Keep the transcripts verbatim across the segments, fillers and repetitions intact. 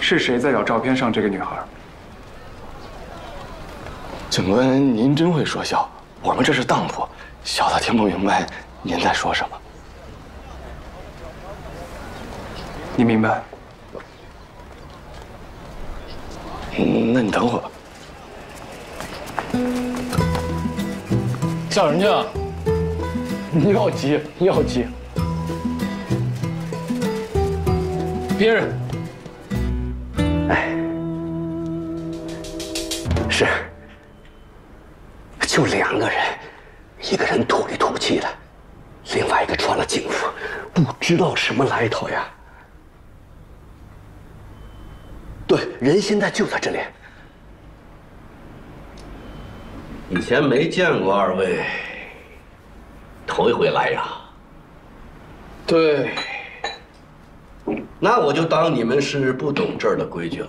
是谁在找照片上这个女孩？警官，您真会说笑，我们这是当铺，小的听不明白您在说什么。你明白？嗯，那你等会吧。叫什么叫？你要急，你要急。 别人，哎，是，就两个人，一个人土里土气的，另外一个穿了警服，不知道什么来头呀。对，人现在就在这里。以前没见过二位，头一回来呀。对。 那我就当你们是不懂这儿的规矩了。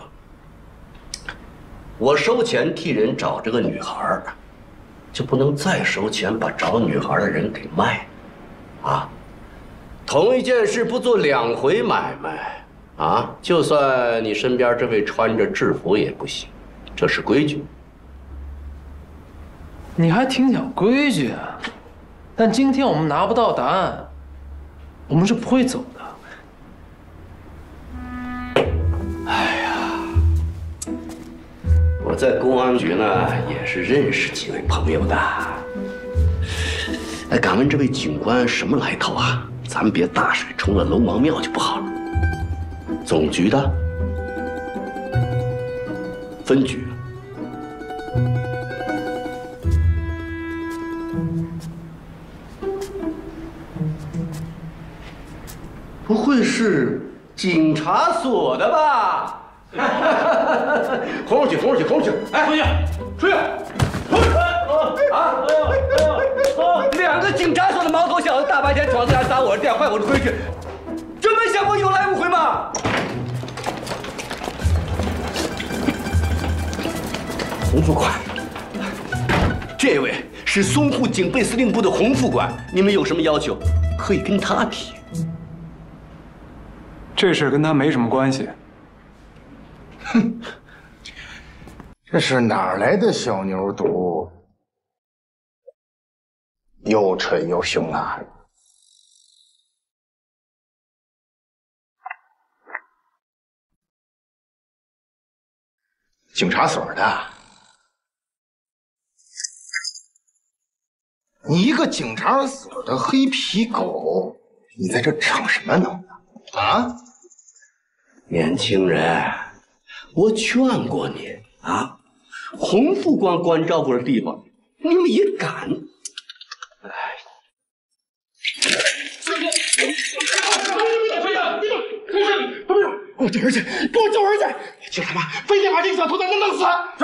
我收钱替人找这个女孩，就不能再收钱把找女孩的人给卖，啊？同一件事不做两回买卖啊！就算你身边这位穿着制服也不行，这是规矩。你还挺讲规矩啊！但今天我们拿不到答案，我们是不会走的。 哎呀，我在公安局呢也是认识几位朋友的。哎，敢问这位警官什么来头啊？咱别大水冲了龙王庙就不好了。总局的，分局。不会是？ 警察所的吧，红出去，红出去，红出去！哎，出去，出去！啊！两个警察所的毛头小子，大白天闯自家砸我的店，坏我的规矩，真没想过有来无回吗？洪副官，这位是淞沪警备司令部的洪副官，你们有什么要求，可以跟他提。 这事跟他没什么关系。哼，这是哪来的小牛犊？又蠢又凶啊！警察所的，你一个警察所的黑皮狗，你在这逞什么能呢？啊！ 年轻人，我劝过你啊！洪副官关照过的地方，你们也敢？哎，给我找人去！给我找人去！就他妈非得把这个小兔崽子弄死！是，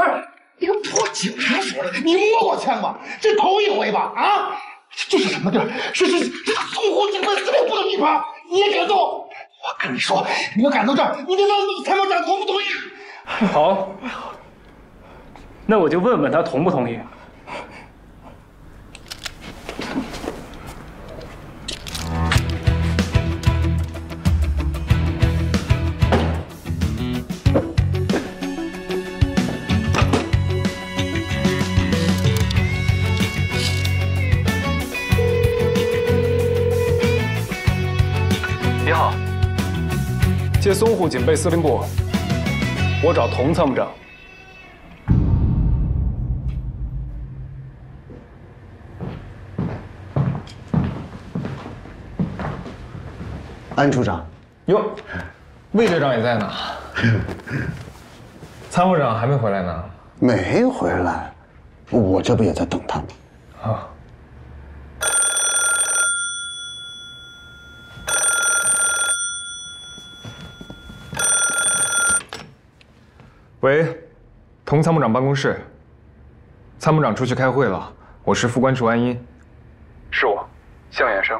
你个破警察说的，你摸我枪吧，这头一回吧？啊，这是什么地儿？是是是淞沪警备司令部的地盘，你也敢动？ 我跟你说，你要敢到这儿，你得问参谋长同不同意。好，那我就问问他同不同意。你好。 接淞沪警备司令部，我找童参谋长。安处长，哟，魏队长也在呢。参谋长还没回来呢？没回来，我这不也在等他吗？啊。 喂，童参谋长办公室。参谋长出去开会了，我是副官楚安音。是我，向衍生。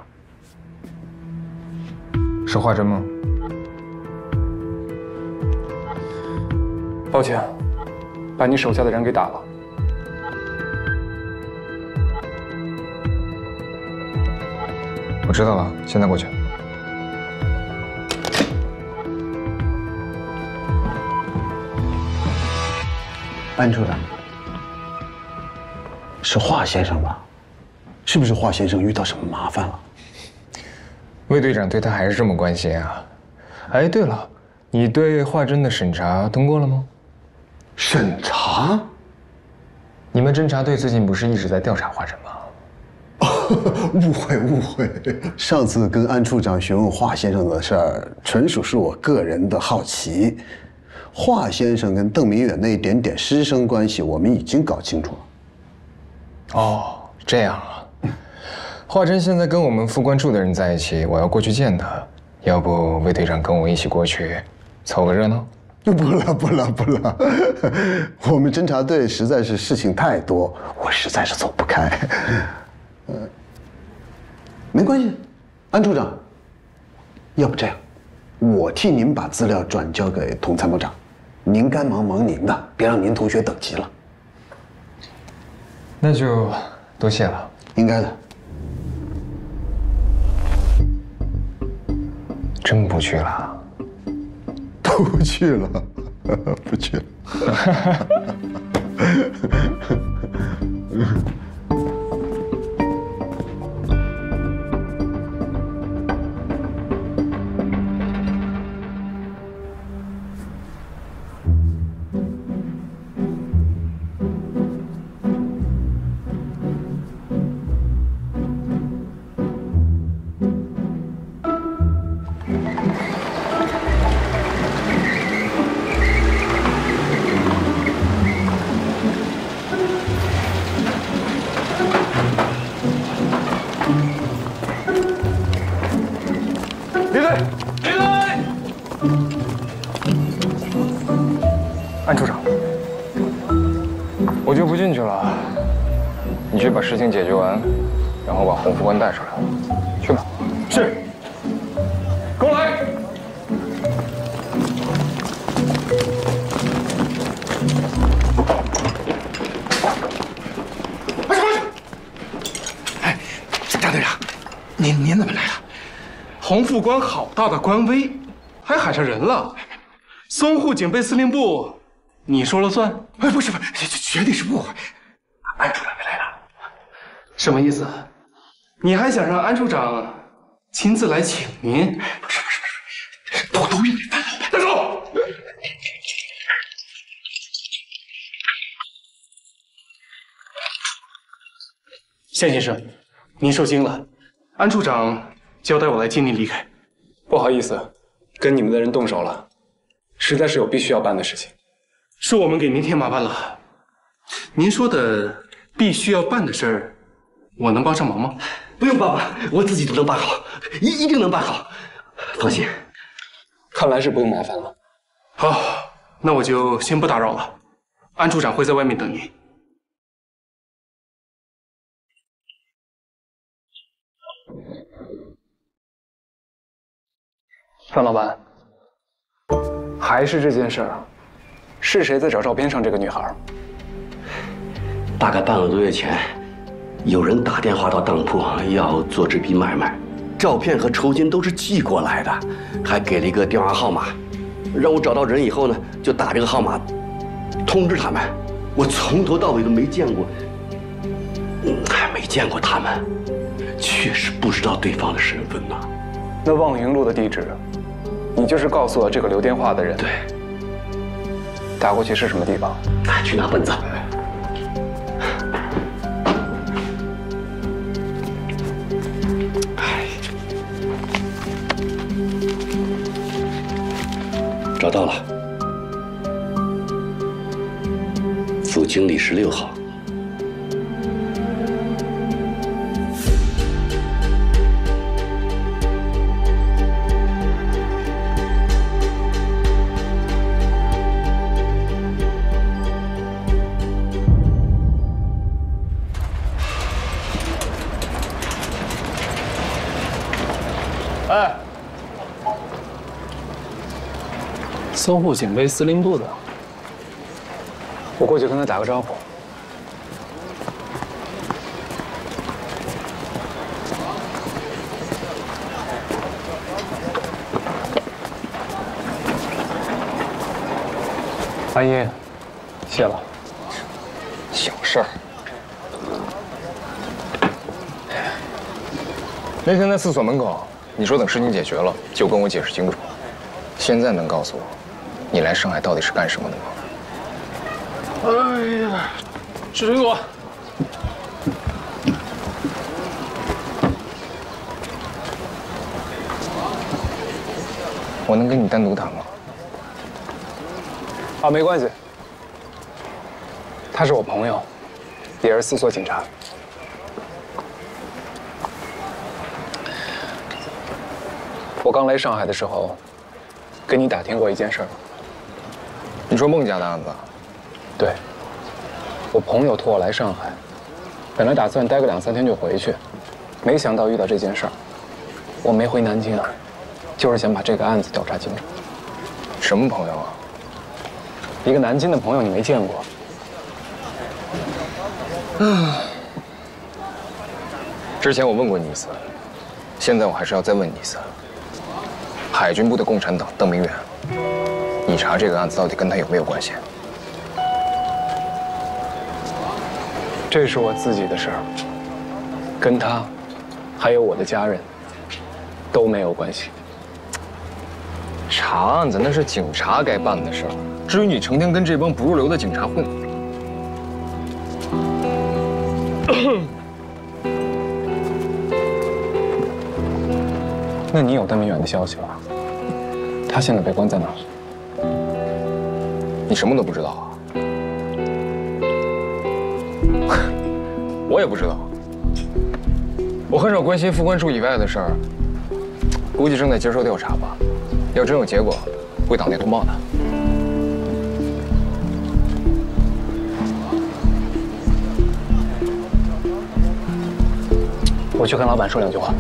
是华真吗？抱歉，把你手下的人给打了。我知道了，现在过去。班处长，是华先生吧？是不是华先生遇到什么麻烦了？魏队长对他还是这么关心啊？哎，对了，你对华珍的审查通过了吗？审查？你们侦查队最近不是一直在调查华珍吗？ 误会误会，上次跟安处长询问华先生的事儿，纯属是我个人的好奇。华先生跟邓明远那一点点师生关系，我们已经搞清楚了。哦，这样啊。华珍现在跟我们副官处的人在一起，我要过去见他。要不魏队长跟我一起过去，凑个热闹？不了不了不了，我们侦察队实在是事情太多，我实在是走不开。 呃，没关系，安处长。要不这样，我替您把资料转交给佟参谋长，您该忙忙您的，别让您同学等急了。那就多谢了，应该的。真不去了？不去了，不去了。把事情解决完，然后把洪副官带出来，去吧。是。跟我来。快去快去！哎，张队长，您您怎么来了？洪副官好大的官威，还喊上人了。淞沪警备司令部，你说了算？哎，不是不是，这绝对是误会。安处长没来了。 什么意思？你还想让安处长亲自来请您？不是不是不是，都都怨你范老板。站住！夏先生，您受惊了。安处长交代我来接您离开。不好意思，跟你们的人动手了，实在是有必须要办的事情。是我们给您添麻烦了。您说的必须要办的事儿。 我能帮上忙吗？不用帮忙，我自己都能办好，一一定能办好，放心。看来是不用麻烦了。好，那我就先不打扰了。安处长会在外面等您。范老板，还是这件事儿，是谁在找照片上这个女孩？大概半个多月前。 有人打电话到当铺要做这笔买卖，照片和酬金都是寄过来的，还给了一个电话号码，让我找到人以后呢，就打这个号码通知他们。我从头到尾都没见过，还没见过他们，确实不知道对方的身份呐、啊。那望云路的地址，你就是告诉了这个留电话的人。对，打过去是什么地方？去拿本子。 找到了，副经理十六号。哎。 淞沪警备司令部的，我过去跟他打个招呼。阿英，谢了。是。那天在厕所门口，你说等事情解决了就跟我解释清楚。现在能告诉我，你来上海到底是干什么的吗？哎呀，吃苹果。 我能跟你单独谈吗？啊，没关系。他是我朋友，也是四所警察。我刚来上海的时候，跟你打听过一件事儿。你说孟家的案子？对。我朋友托我来上海，本来打算待个两三天就回去，没想到遇到这件事儿，我没回南京啊。 就是想把这个案子调查清楚。什么朋友啊？一个南京的朋友，你没见过。啊！之前我问过你一次，现在我还是要再问你一次。海军部的共产党邓明远，你查这个案子到底跟他有没有关系？这是我自己的事儿，跟他，还有我的家人，都没有关系。 查案子那是警察该办的事儿，至于你成天跟这帮不入流的警察混，那你有邓明远的消息吧？他现在被关在哪儿？你什么都不知道啊？我也不知道，我很少关心副官处以外的事儿，估计正在接受调查吧。 要真有结果，会党内通报的。我去跟老板说两句话。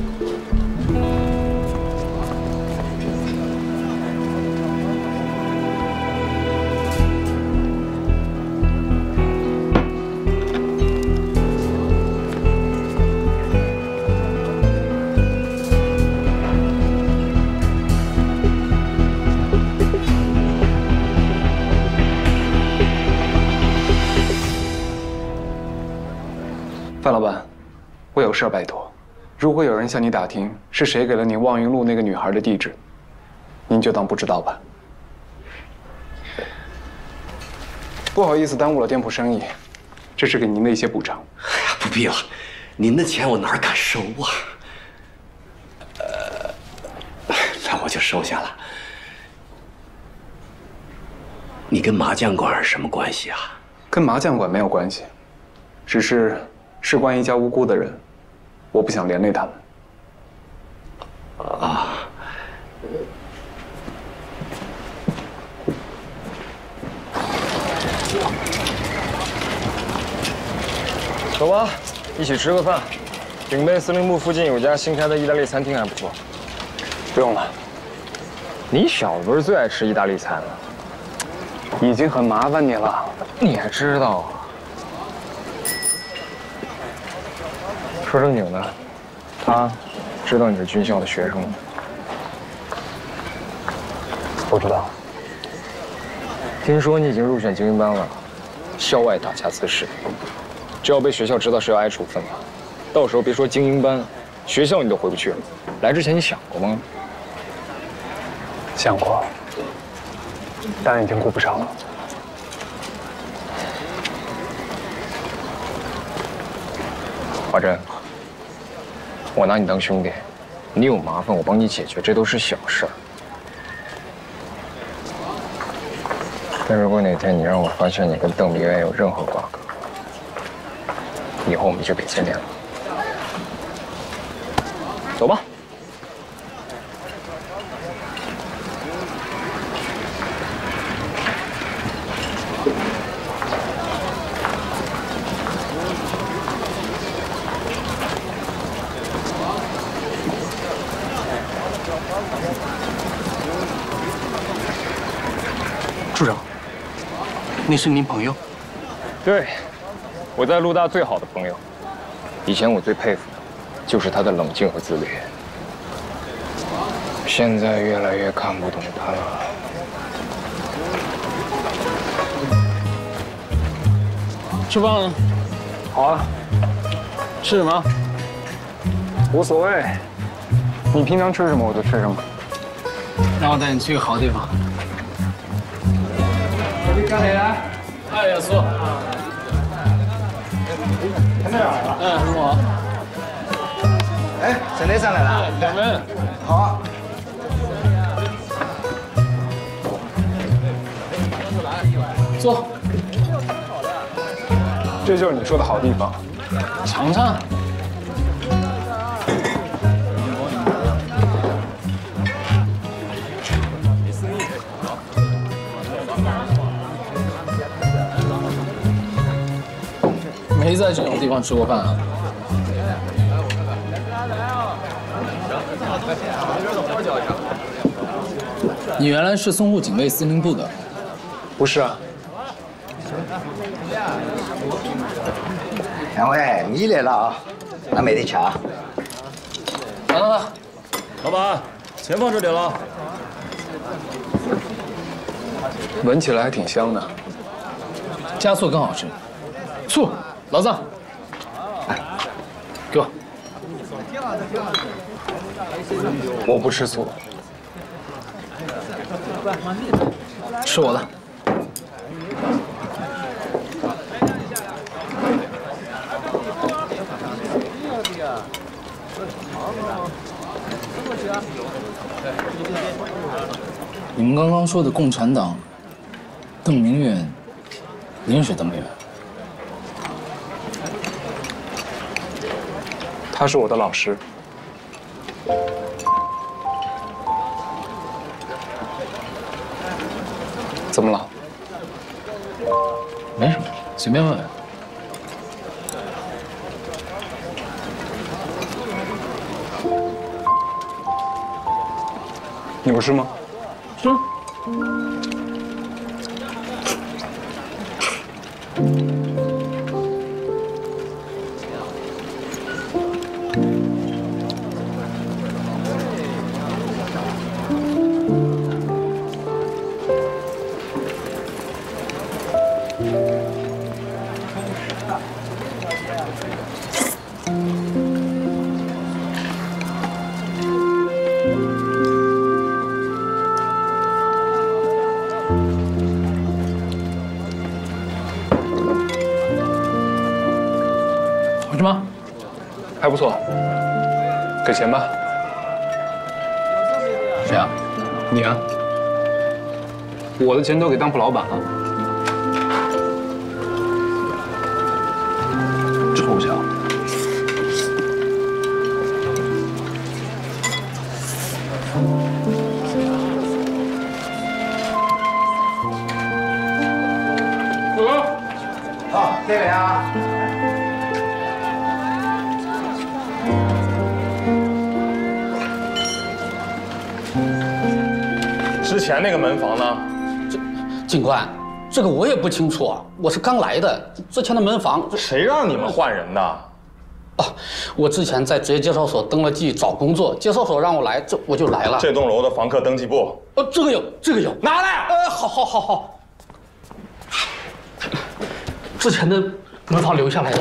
范老板，我有事儿拜托。如果有人向你打听是谁给了你望云路那个女孩的地址，您就当不知道吧。不好意思，耽误了店铺生意，这是给您的一些补偿。哎呀，不必了，您的钱我哪敢收啊？呃，那我就收下了。你跟麻将馆什么关系啊？跟麻将馆没有关系，只是。 事关一家无辜的人，我不想连累他们。啊！走吧，一起吃个饭。警备司令部附近有家新开的意大利餐厅还不错。不用了，你小子不是最爱吃意大利菜吗？已经很麻烦你了，你还知道啊？ 说正经的，他知道你是军校的学生吗？不知道。听说你已经入选精英班了，校外打架滋事，这要被学校知道是要挨处分的。到时候别说精英班，学校你都回不去了。来之前你想过吗？想过，但已经顾不上了。 华真，我拿你当兄弟，你有麻烦我帮你解决，这都是小事儿。但如果哪天你让我发现你跟邓明远有任何瓜葛，以后我们就别见面了。走吧。处长，那是您朋友？对，我在陆大最好的朋友。以前我最佩服的，就是他的冷静和自律。现在越来越看不懂他了。吃饭了。好啊。吃什么？无所谓。你平常吃什么我就吃什么。让我带你去个好地方。我去干谁来？哎呀，苏。在那儿啊？嗯，是我。哎，沈队上来了。两人。好啊。 坐，这就是你说的好地方，尝尝。没在这种地方吃过饭啊？你原来是淞沪警备司令部的？不是啊。 两位，你来了啊！俺买的茶。来来来，老板，钱放这里了。闻起来还挺香的，加醋更好吃。醋，老子，来，给我。我不吃醋，吃我的。 你们刚刚说的共产党，邓明远，您是邓明远，他是我的老师。怎么了？没什么，随便问问。 你不吃吗？吃。还不错，给钱吧。谁啊？你啊？我的钱都给当铺老板了。臭小子！哥，啊，这里啊。 之前那个门房呢？这警官，这个我也不清楚啊，我是刚来的。之前的门房，谁让你们换人的？哦，我之前在职业介绍所登了记找工作，介绍所让我来，这我就来了。这栋楼的房客登记簿？哦，这个有，这个有，拿来。呃，好好好好。之前的门房留下来的。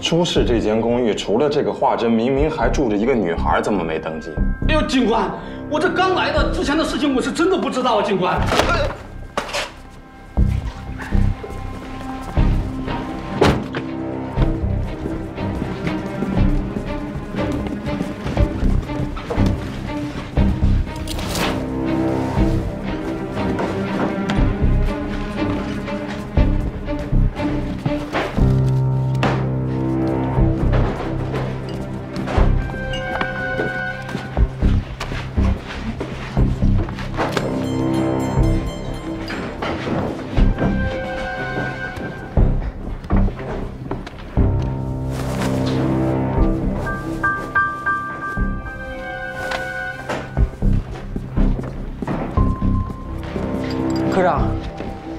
朱氏这间公寓除了这个画针，明明还住着一个女孩，怎么没登记？哎呦，警官，我这刚来的，之前的事情我是真的不知道啊，警官。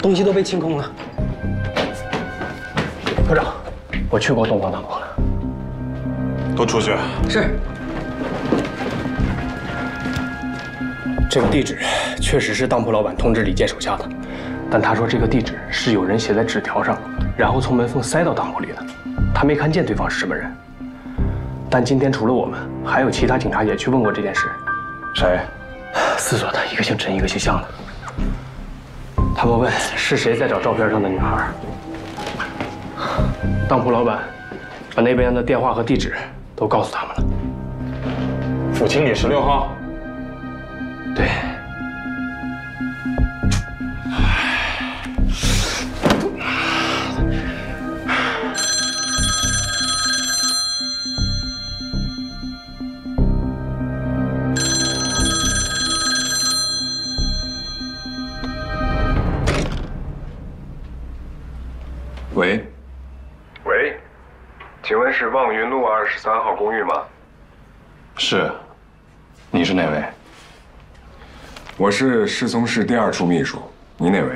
东西都被清空了。科长，我去过东方大炮了。都出去。是。这个地址确实是当铺老板通知李健手下的，但他说这个地址是有人写在纸条上，然后从门缝塞到当铺里的。他没看见对方是什么人。但今天除了我们，还有其他警察也去问过这件事。谁？四所的，一个姓陈，一个姓向的。他们问是谁在找照片上的女孩。当铺老板把那边的电话和地址都告诉他们了。 府青里十六号，对。喂，喂，请问是望云路二十三号公寓吗？是。 你是哪位？我是失踪室第二处秘书。你哪位？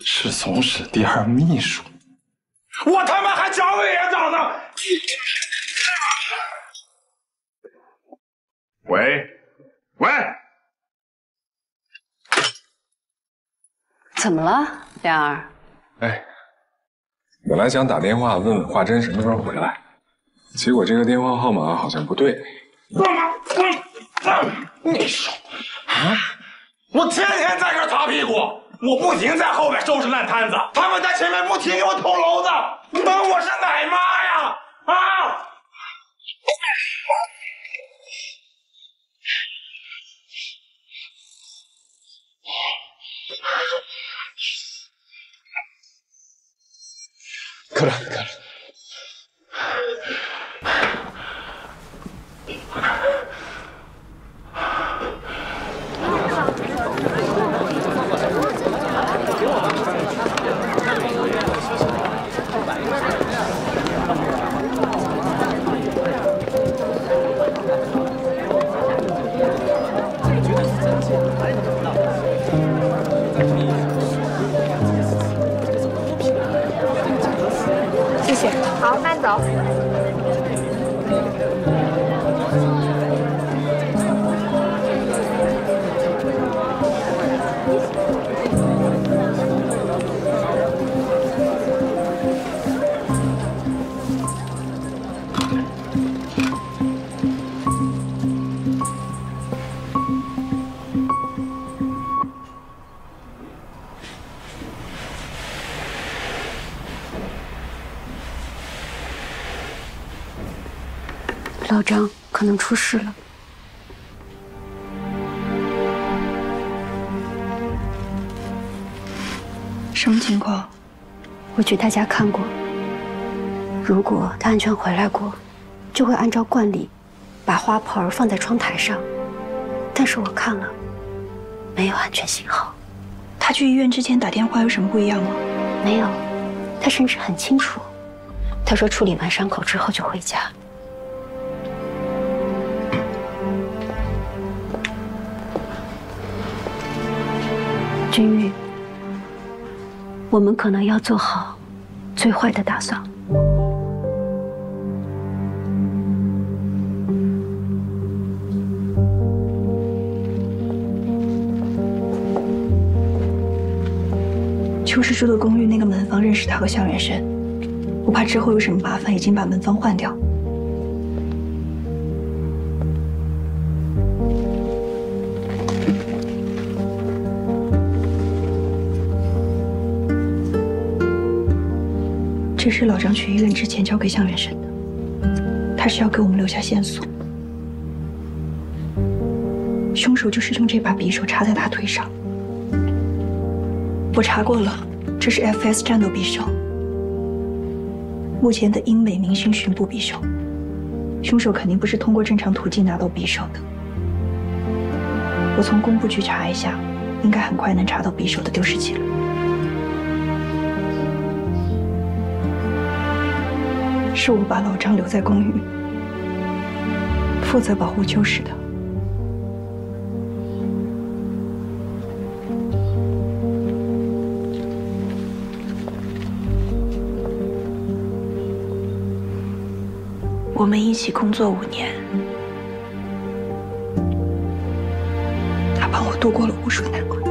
失踪室第二秘书。我他妈还蒋委员长呢！喂，喂，怎么了，莲儿？哎，本来想打电话问问华珍什么时候回来。 结果这个电话号码好像不对。你说啊，我天天在这擦屁股，我不停在后面收拾烂摊子，他们在前面不停给我捅娄子，你当我是奶妈呀？啊！可了，可了。 好，慢走。老张可能出事了。什么情况？我去他家看过。如果他安全回来过，就会按照惯例把花盆放在窗台上。但是我看了，没有安全信号。他去医院之前打电话有什么不一样吗？没有，他甚至很清楚。他说处理完伤口之后就回家。 君玉，我们可能要做好最坏的打算。邱氏住的公寓那个门房认识他和向远生，我怕之后有什么麻烦，已经把门房换掉。 这是老张去医院之前交给向远生的，他是要给我们留下线索。凶手就是用这把匕首插在他腿上。我查过了，这是 F S 战斗匕首，目前的英美明星巡捕匕首。凶手肯定不是通过正常途径拿到匕首的。我从工部局查一下，应该很快能查到匕首的丢失记录。 是我把老张留在公寓，负责保护秋实的。我们一起工作五年，他帮我度过了无数难关。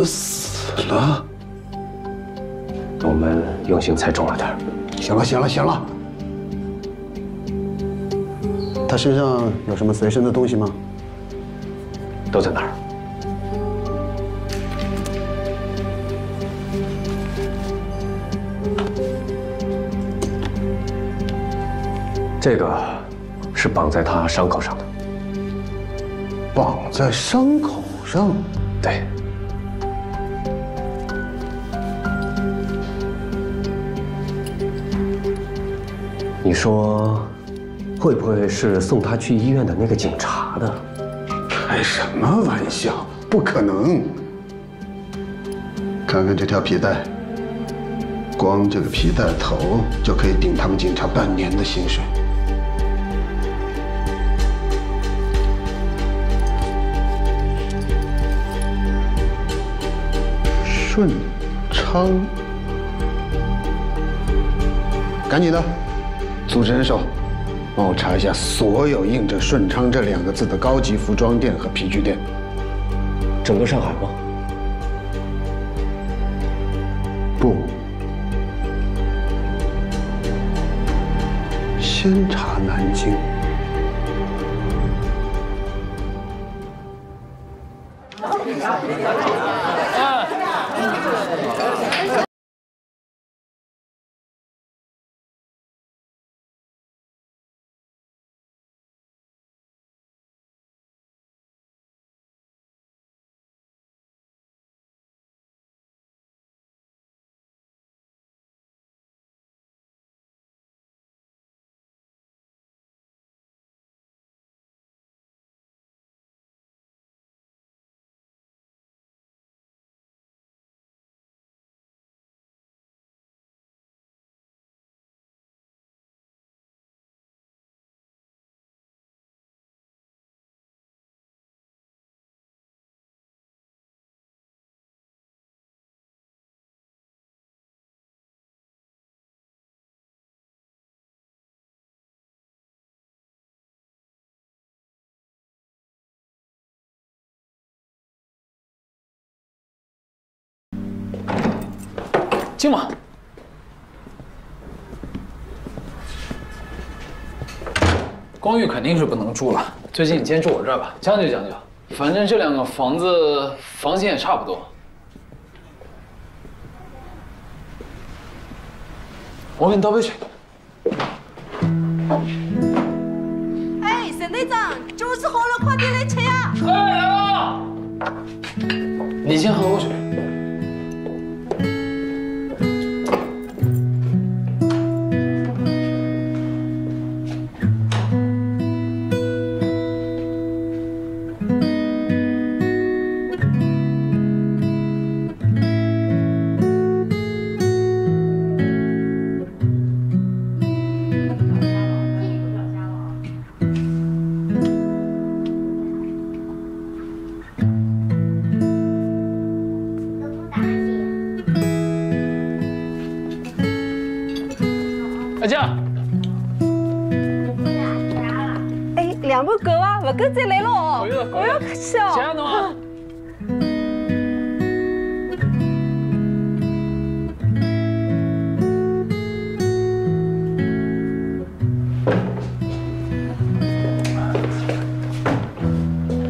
们死了？我们用心猜中了点儿。行了，行了，行了。他身上有什么随身的东西吗？都在那儿。 这个是绑在他伤口上的，绑在伤口上，对。你说，会不会是送他去医院的那个警察的？开什么玩笑？不可能！看看这条皮带，光这个皮带头就可以顶他们警察半年的薪水。 顺昌，赶紧的，组织人手，帮我查一下所有印着“顺昌”这两个字的高级服装店和皮具店，整个上海吗？不，先查南京。进吧。公寓肯定是不能住了，最近你先住我这儿吧，将就将就。反正这两个房子房型也差不多。我给你倒杯水。哎，沈队长，酒吃好了，快点来吃呀！哎呀，你先喝口水。 搿只来了哦，我要吃哦。谢谢侬啊。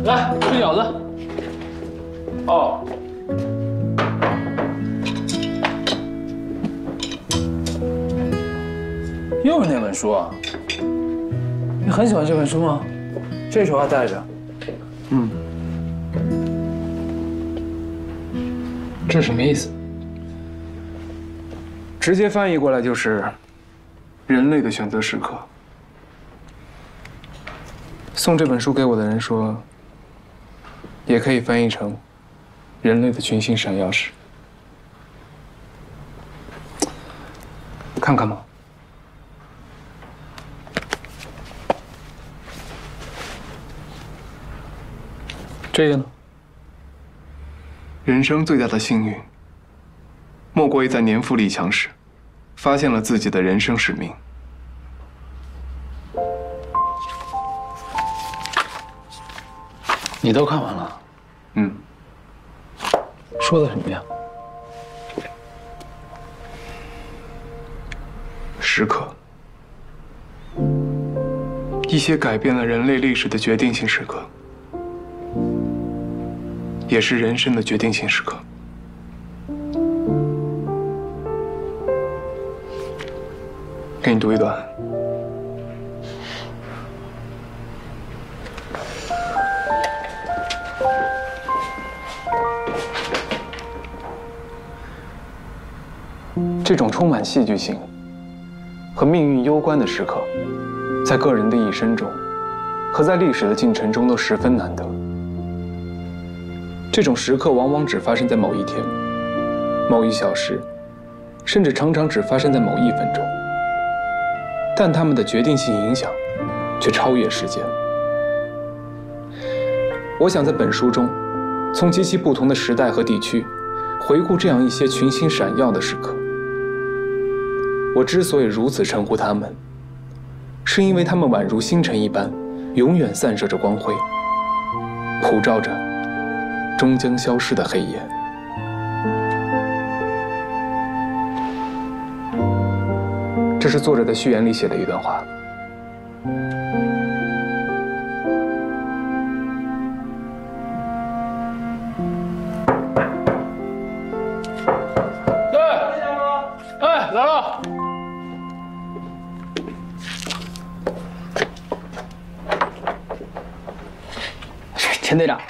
来吃饺子。哦。又是那本书啊？你很喜欢这本书吗？ 这时候还带着，嗯，这是什么意思？直接翻译过来就是“人类的选择时刻”。送这本书给我的人说，也可以翻译成“人类的群星闪耀时”。看看吧。 这个呢？人生最大的幸运，莫过于在年富力强时，发现了自己的人生使命。你都看完了？嗯。说的什么呀？时刻，一些改变了人类历史的决定性时刻，也是人生的决定性时刻。给你读一段。 这种充满戏剧性和命运攸关的时刻，在个人的一生中，和在历史的进程中都十分难得。这种时刻往往只发生在某一天、某一小时，甚至常常只发生在某一分钟，但它们的决定性影响却超越时间。我想在本书中，从极其不同的时代和地区，回顾这样一些群星闪耀的时刻。 我之所以如此称呼他们，是因为他们宛如星辰一般，永远散射着光辉，普照着终将消失的黑夜。这是作者的序言里写的一段话。对，哎，来了。 陈队长，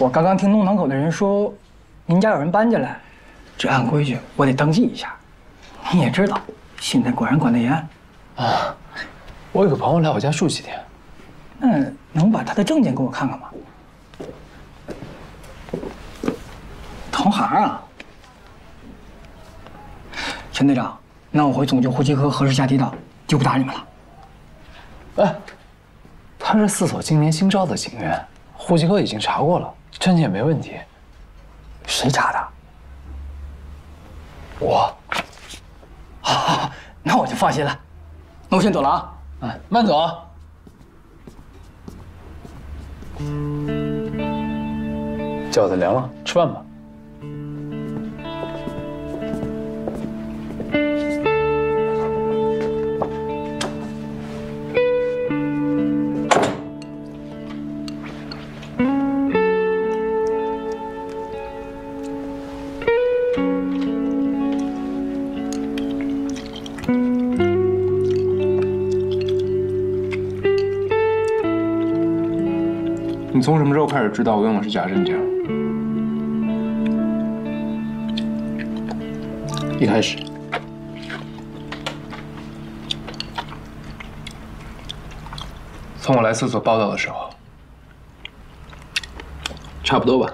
我刚刚听弄堂口的人说，您家有人搬进来，这按规矩我得登记一下。你也知道，现在果然管得严。啊，我有个朋友来我家住几天，那能把他的证件给我看看吗？同行啊，陈队长，那我回总局呼吸科核实下地道，就不打你们了。哎。 他是四所今年新招的警员，户籍科已经查过了，证件没问题。谁查的？我。好，好，好，那我就放心了。那我先走了啊。哎，慢走啊。饺子凉了，吃饭吧。从什么时候开始知道我用的是假证件？一开始，从我来四所报道的时候，差不多吧。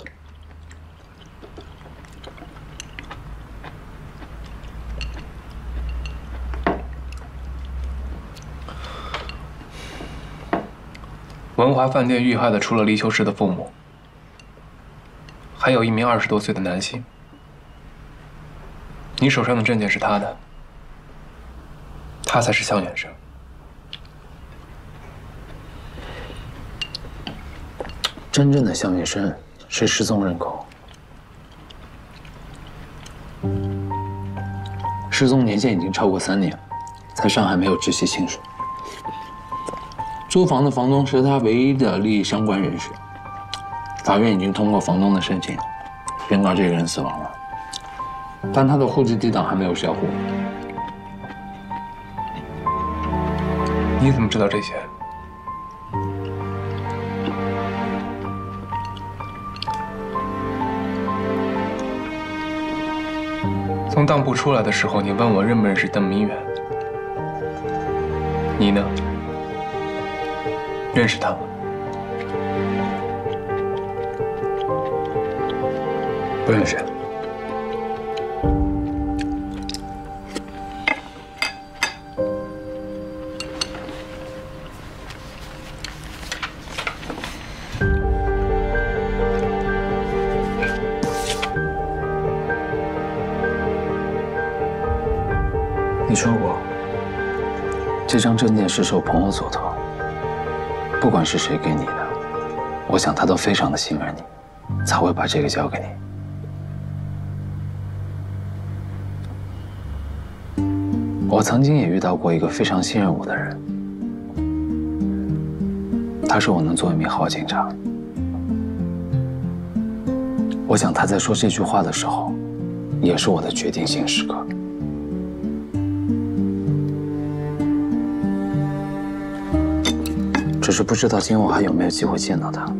文华饭店遇害的，除了黎秋实的父母，还有一名二十多岁的男性。你手上的证件是他的，他才是向远生。真正的向远生是失踪人口，失踪年限已经超过三年，在上海没有直系亲属。 租房的房东是他唯一的利益相关人士。法院已经通过房东的申请，宣告这个人死亡了，但他的户籍地档还没有销户。你怎么知道这些？从当铺出来的时候，你问我认不认识邓明远，你呢？ 认识他吗？不认识。你说过，这张证件是受朋友所托。 不管是谁给你的，我想他都非常的信任你，才会把这个交给你。我曾经也遇到过一个非常信任我的人，他说我能做一名好警察。我想他在说这句话的时候，也是我的决定性时刻。只是不知道今晚还有没有机会见到他。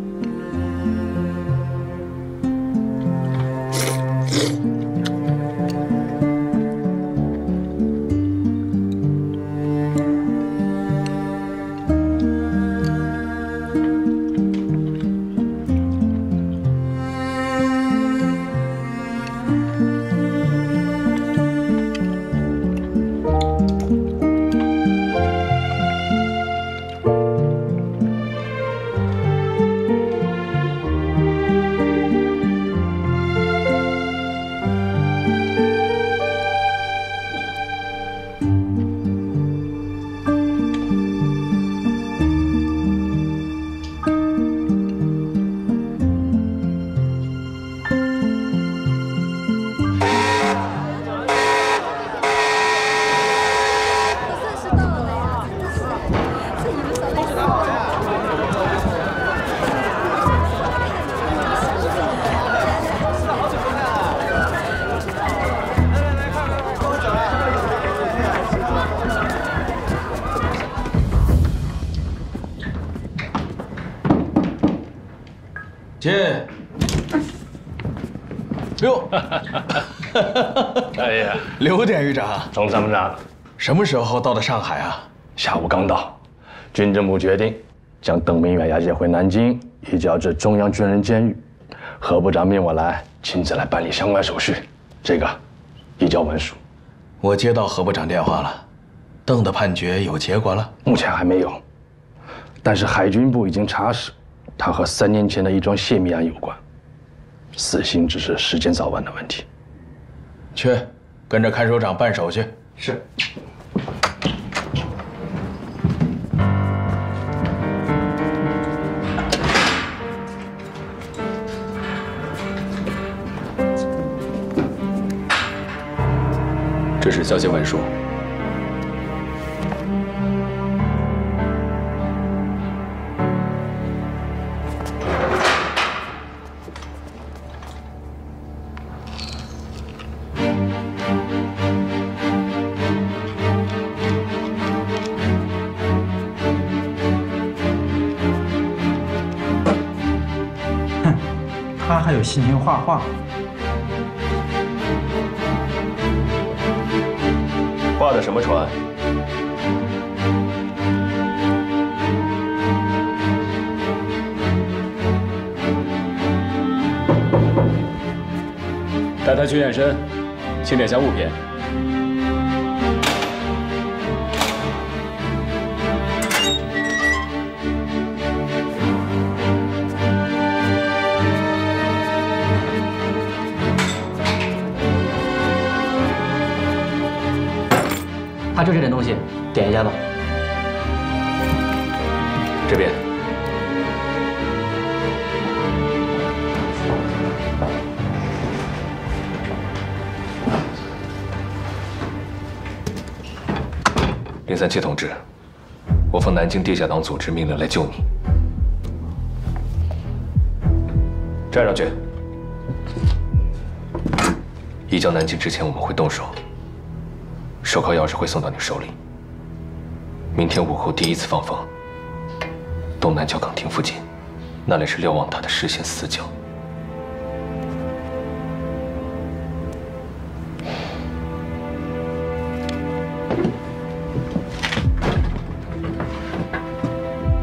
进刘，哎呀，刘典狱长，总参谋长，什么时候到的上海啊？下午刚到。军政部决定将邓明远押解回南京，移交至中央军人监狱。何部长命我来亲自来办理相关手续。这个移交文书，我接到何部长电话了。邓的判决有结果了？目前还没有，但是海军部已经查实。 他和三年前的一桩泄密案有关，死刑只是时间早晚的问题。去，跟着看守长办手续。是。这是交接文书。 他还有心情画画，画的什么船？带他去验身，清点下物品。他就这点东西，点一下吧。这边。林三七同志，我奉南京地下党组织命令来救你，站上去。移交南京之前，我们会动手。 手铐钥匙会送到你手里。明天午后第一次放风，东南角岗亭附近，那里是瞭望塔的视线死角。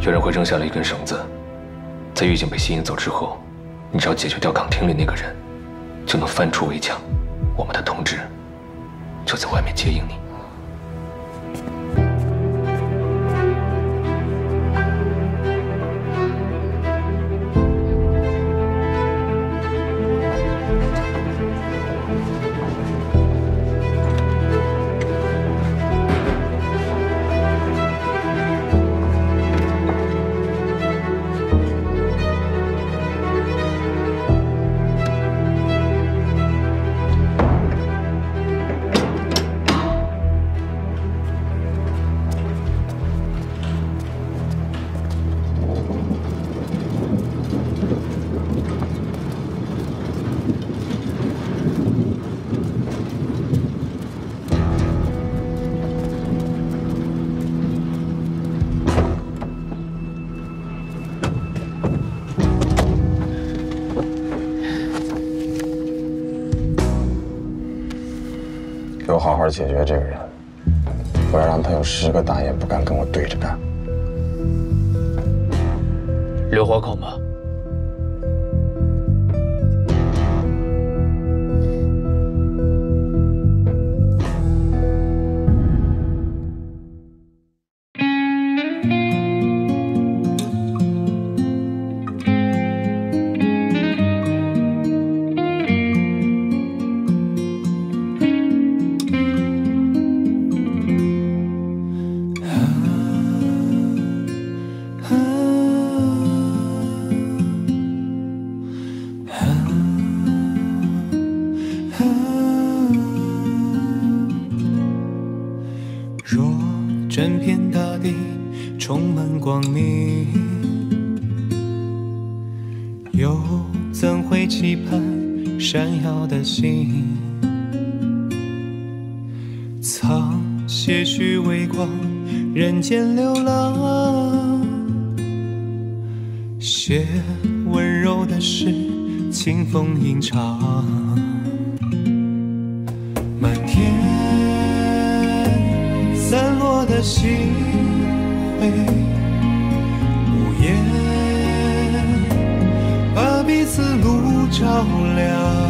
有人会扔下了一根绳子，在狱警被吸引走之后，你只要解决掉岗亭里那个人，就能翻出围墙。我们的同志。 就在外面接应你。好好解决这个人，我要让他有十个大爷不敢跟我对着干。留活口吗？藏些许微光，人间流浪，写温柔的诗，清风吟唱。满天散落的星辉，无言把彼此路照亮。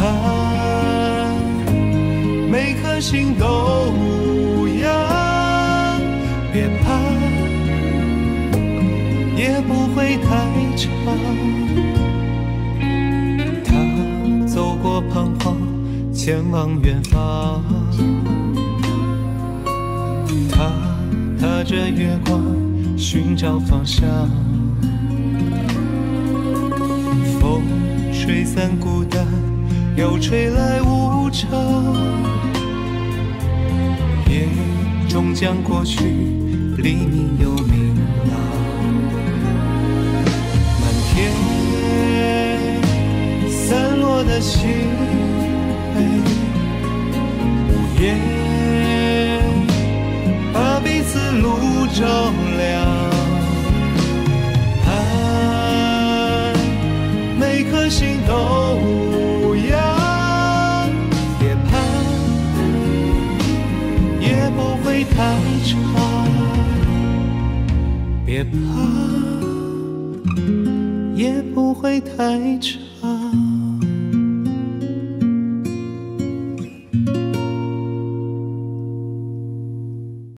盼每颗心都无恙，别怕，也不会太长。他走过彷徨，前往远方。他踏着月光，寻找方向。风吹散孤单。 又吹来无常，夜终将过去，黎明又明朗。满天散落的星辉，午夜把彼此路照亮。盼每颗心都无恙。 太长，别怕，也不会太长。